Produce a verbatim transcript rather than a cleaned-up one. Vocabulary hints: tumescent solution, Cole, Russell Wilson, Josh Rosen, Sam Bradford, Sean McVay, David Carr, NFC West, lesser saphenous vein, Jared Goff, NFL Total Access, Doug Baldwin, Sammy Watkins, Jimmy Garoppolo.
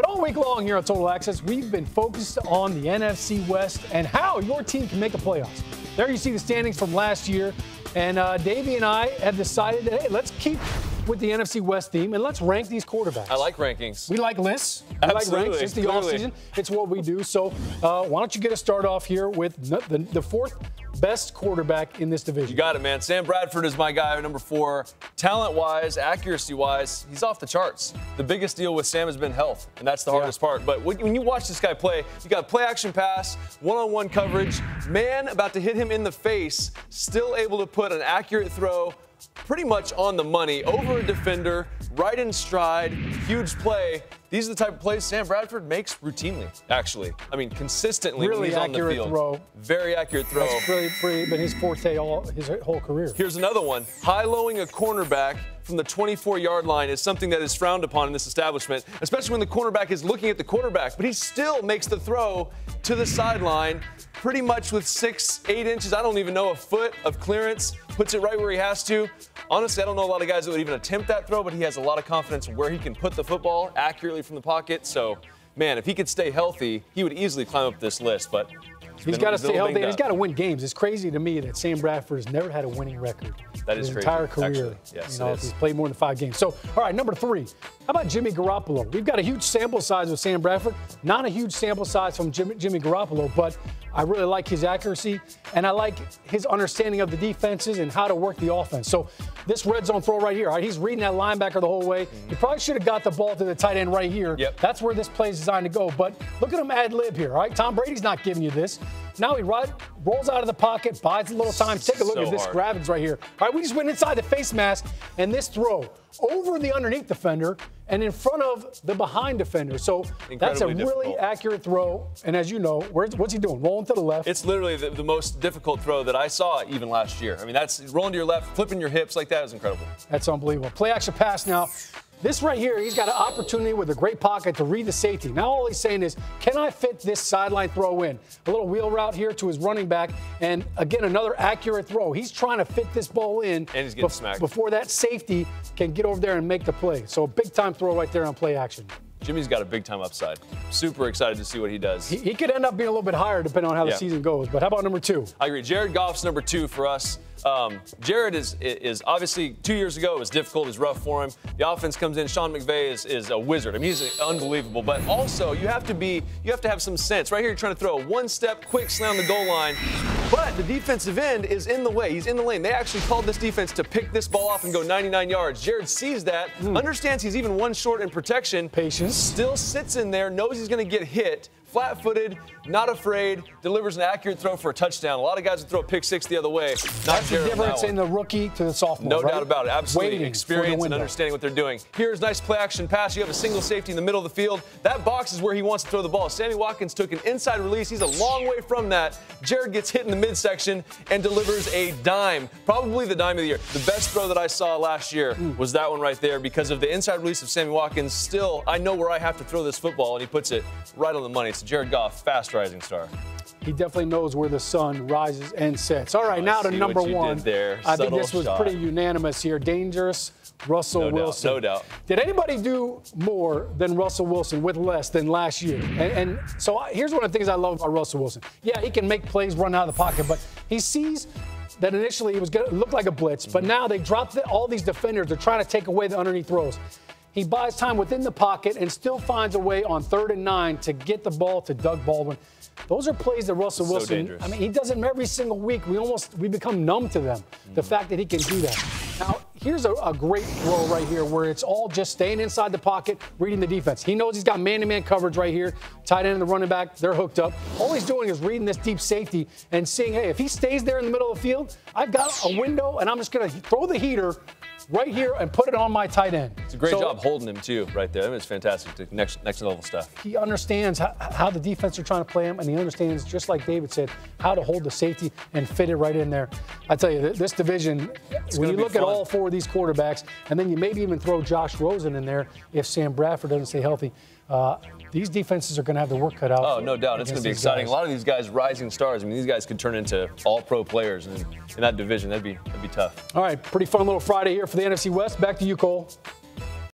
But all week long here on Total Access, we've been focused on the N F C West and how your team can make the playoffs. There you see the standings from last year. And uh, Davey and I have decided that, hey, let's keep with the N F C West theme, and let's rank these quarterbacks. I like rankings. We like lists. We Absolutely. like ranks. It's the offseason. It's what we do. So uh, why don't you get us started off here with the, the fourth best quarterback in this division. You got it, man. Sam Bradford is my guy, number four. Talent-wise, accuracy-wise, he's off the charts. The biggest deal with Sam has been health, and that's the yeah. hardest part. But when you watch this guy play, you got play-action pass, one-on-one coverage, man about to hit him in the face, still able to put an accurate throw, pretty much on the money, over a defender, right in stride, huge play. These are the type of plays Sam Bradford makes routinely, actually. I mean, consistently really when he's on the field. Really accurate throw. Very accurate throw. That's really, pretty, been his forte all his whole career. Here's another one. High-lowing a cornerback from the twenty-four yard line is something that is frowned upon in this establishment, especially when the cornerback is looking at the quarterback, but he still makes the throw to the sideline pretty much with six, eight inches, I don't even know, a foot of clearance, puts it right where he has to. Honestly, I don't know a lot of guys that would even attempt that throw, but he has a lot of confidence where he can put the football accurately from the pocket. So, man, if he could stay healthy, he would easily climb up this list, but he's got to stay healthy and he's got to win games. It's crazy to me that Sam Bradford has never had a winning record. That is his crazy. entire career. Actually, yes, you know, he's played more than five games. So, all right, number three. How about Jimmy Garoppolo? We've got a huge sample size with Sam Bradford. Not a huge sample size from Jimmy, Jimmy Garoppolo, but I really like his accuracy, and I like his understanding of the defenses and how to work the offense. So this red zone throw right here, all right, he's reading that linebacker the whole way. Mm-hmm. He probably should have got the ball to the tight end right here. Yep. That's where this play is designed to go. But look at him ad lib here, all right? Tom Brady's not giving you this. Now he ride, rolls out of the pocket, buys a little time. Take a look so at this grab right here. All right, we just went inside the face mask, and this throw over the underneath defender and in front of the behind defender. So Incredibly that's a difficult. really accurate throw. And as you know, where's, what's he doing? Rolling to the left. It's literally the, the most difficult throw that I saw even last year. I mean, that's rolling to your left, flipping your hips like that is incredible. That's unbelievable. Play action pass now. This right here, he's got an opportunity with a great pocket to read the safety. Now all he's saying is, can I fit this sideline throw in? A little wheel route here to his running back, and again, another accurate throw. He's trying to fit this ball in and he's getting bef- smacked. before that safety can get over there and make the play. So a big-time throw right there on play action. Jimmy's got a big-time upside. Super excited to see what he does. He, he could end up being a little bit higher depending on how yeah. the season goes, but how about number two? I agree. Jared Goff's number two for us. Um, Jared is is obviously two years ago, it was difficult, it was rough for him. The offense comes in, Sean McVay is, is a wizard. I mean, he's unbelievable, but also you have to be, you have to have some sense. Right here, you're trying to throw a one-step quick slam the goal line, but the defensive end is in the way. He's in the lane. They actually called this defense to pick this ball off and go ninety-nine yards. Jared sees that, mm. understands he's even one short in protection. Patience. Still sits in there, knows he's going to get hit. Flat-footed, not afraid, delivers an accurate throw for a touchdown. A lot of guys would throw a pick six the other way. Not That's the difference in the rookie to the sophomore, No right? doubt about it. Absolutely. Waiting Experience and understanding what they're doing. Here's nice play-action pass. You have a single safety in the middle of the field. That box is where he wants to throw the ball. Sammy Watkins took an inside release. He's a long way from that. Jared gets hit in the midsection and delivers a dime. Probably the dime of the year. The best throw that I saw last year mm. was that one right there because of the inside release of Sammy Watkins. Still, I know where I have to throw this football, and he puts it right on the money. Jared Goff, fast rising star. He definitely knows where the sun rises and sets. All right, now to number one. There. I think this was pretty unanimous here. Dangerous Russell Wilson. No doubt. Did anybody do more than Russell Wilson with less than last year? And, and so I, here's one of the things I love about Russell Wilson. Yeah, he can make plays, run out of the pocket, but he sees that initially it was going to look like a blitz, but now they dropped the, all these defenders. They're trying to take away the underneath throws. He buys time within the pocket and still finds a way on third and nine to get the ball to Doug Baldwin. Those are plays that Russell so Wilson, dangerous. I mean, he does them every single week. We almost, we become numb to them, mm. the fact that he can do that. Now, here's a, a great throw right here where it's all just staying inside the pocket, reading the defense. He knows he's got man-to-man coverage right here. Tight end and the running back, they're hooked up. All he's doing is reading this deep safety and seeing, hey, if he stays there in the middle of the field, I've got a window, and I'm just going to throw the heater right here and put it on my tight end. It's a great so, job holding him, too, right there. I mean, it's fantastic, next, next level stuff. He understands how, how the defense are trying to play him, and he understands, just like David said, how to hold the safety and fit it right in there. I tell you, this division, it's when you look fun. at all four of these quarterbacks, and then you maybe even throw Josh Rosen in there if Sam Bradford doesn't stay healthy, uh, these defenses are going to have the work cut out. Oh, no doubt. It's going to be exciting. Guys. A lot of these guys rising stars. I mean, these guys could turn into all-pro players in, in that division. That'd be, that'd be tough. All right, pretty fun little Friday here for the N F C West. Back to you, Cole.